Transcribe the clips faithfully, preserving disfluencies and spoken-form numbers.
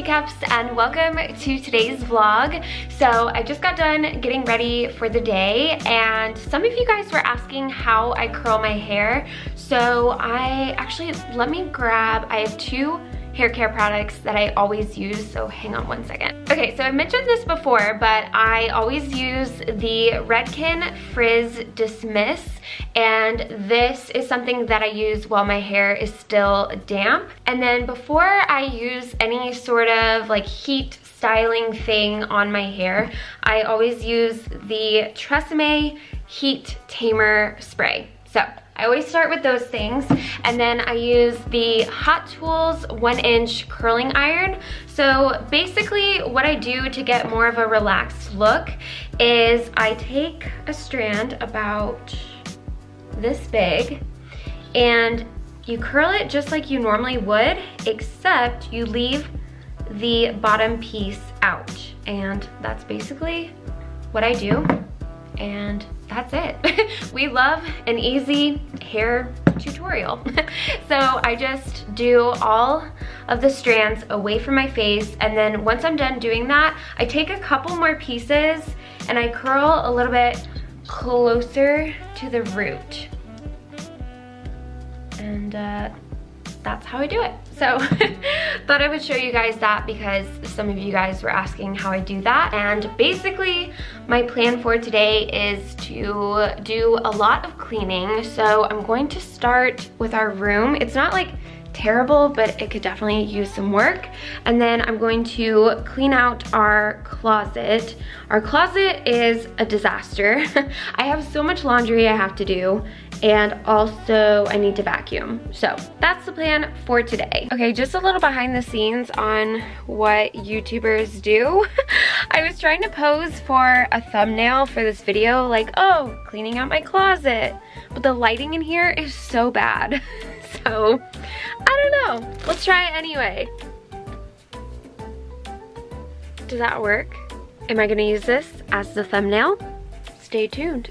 Tea Cups, and welcome to today's vlog. So I just got done getting ready for the day, and some of you guys were asking how I curl my hair. So I actually, let me grab, I have two hair care products that I always use, so hang on one second. Okay, so I mentioned this before, but I always use the Redken Frizz Dismiss, and this is something that I use while my hair is still damp. And then before I use any sort of like heat styling thing on my hair, I always use the Tresemme Heat Tamer Spray. So I always start with those things, and then I use the Hot Tools one inch curling iron. So basically what I do to get more of a relaxed look is I take a strand about this big, and you curl it just like you normally would, except you leave the bottom piece out. And that's basically what I do, and that's it. We love an easy hair tutorial. So I just do all of the strands away from my face, and then once I'm done doing that, I take a couple more pieces and I curl a little bit closer to the root. And uh, that's how I do it. So thought I would show you guys that because some of you guys were asking how I do that. And basically my plan for today is to do a lot of cleaning. So I'm going to start with our room. It's not like terrible, but it could definitely use some work. And then I'm going to clean out our closet. Our closet is a disaster. I have so much laundry I have to do, and also I need to vacuum. So that's the plan for today. Okay, just a little behind the scenes on what YouTubers do. I was trying to pose for a thumbnail for this video, like, oh, cleaning out my closet. But the lighting in here is so bad. So, I don't know. Let's try it anyway. Does that work? Am I gonna use this as the thumbnail? Stay tuned.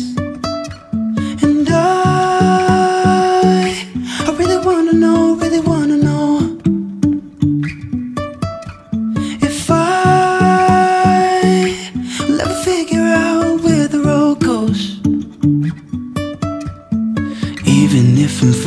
And I, I really wanna know, really wanna know if I will ever figure out where the road goes. Even if I'm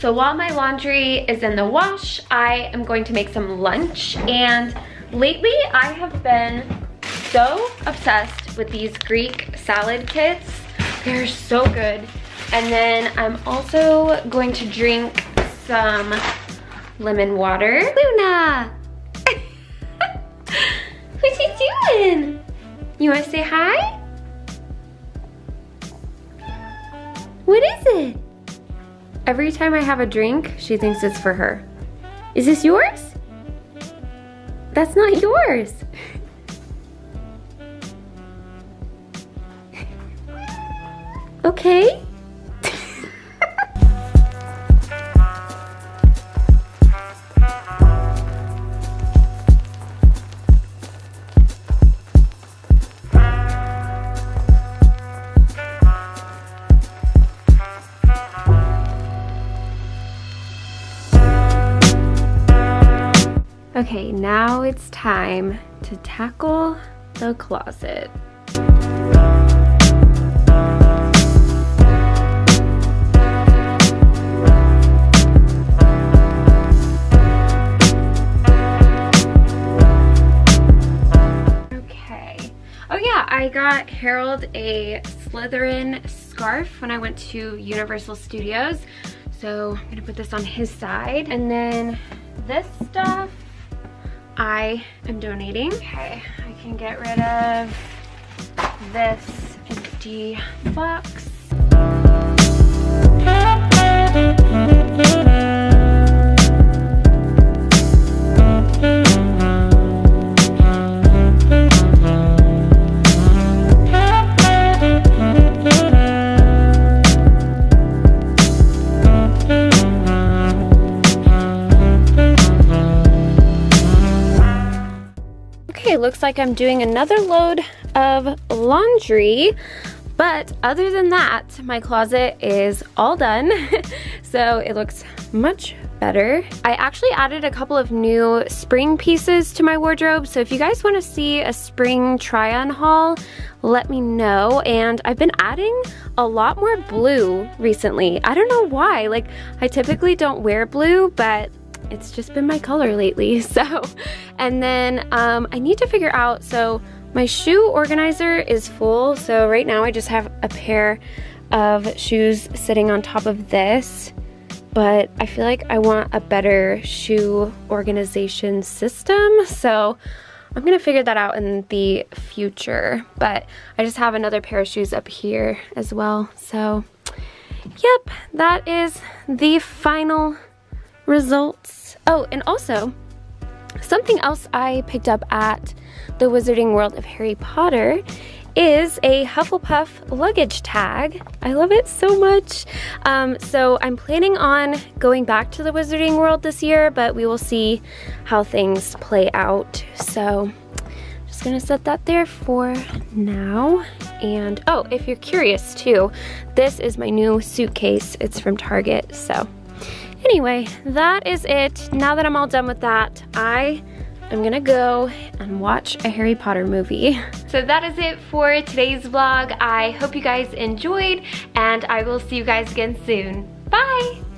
So while my laundry is in the wash, I am going to make some lunch. And lately I have been so obsessed with these Greek salad kits. They're so good. And then I'm also going to drink some lemon water. Luna! What you doing? You wanna say hi? What is it? Every time I have a drink, she thinks it's for her. Is this yours? That's not yours. Okay. Okay, now it's time to tackle the closet. Okay. Oh yeah, I got Harold a Slytherin scarf when I went to Universal Studios. So I'm gonna put this on his side. And then this stuff I am donating. Okay, I can get rid of this empty box. Looks like I'm doing another load of laundry, but other than that, my closet is all done. So it looks much better. I actually added a couple of new spring pieces to my wardrobe, so if you guys want to see a spring try-on haul, let me know. And I've been adding a lot more blue recently. I don't know why. Like, I typically don't wear blue, but it's just been my color lately. So, and then um, I need to figure out, so my shoe organizer is full. So right now I just have a pair of shoes sitting on top of this, but I feel like I want a better shoe organization system. So I'm gonna figure that out in the future, but I just have another pair of shoes up here as well. So yep, that is the final results. Oh, and also something else I picked up at the Wizarding World of Harry Potter is a Hufflepuff luggage tag. I love it so much. Um, so I'm planning on going back to the Wizarding World this year, but we will see how things play out. So I'm just gonna set that there for now. And oh, if you're curious too, this is my new suitcase. It's from Target. So anyway, that is it. Now that I'm all done with that, I am gonna go and watch a Harry Potter movie. So that is it for today's vlog. I hope you guys enjoyed, and I will see you guys again soon. Bye!